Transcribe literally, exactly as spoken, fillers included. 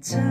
Be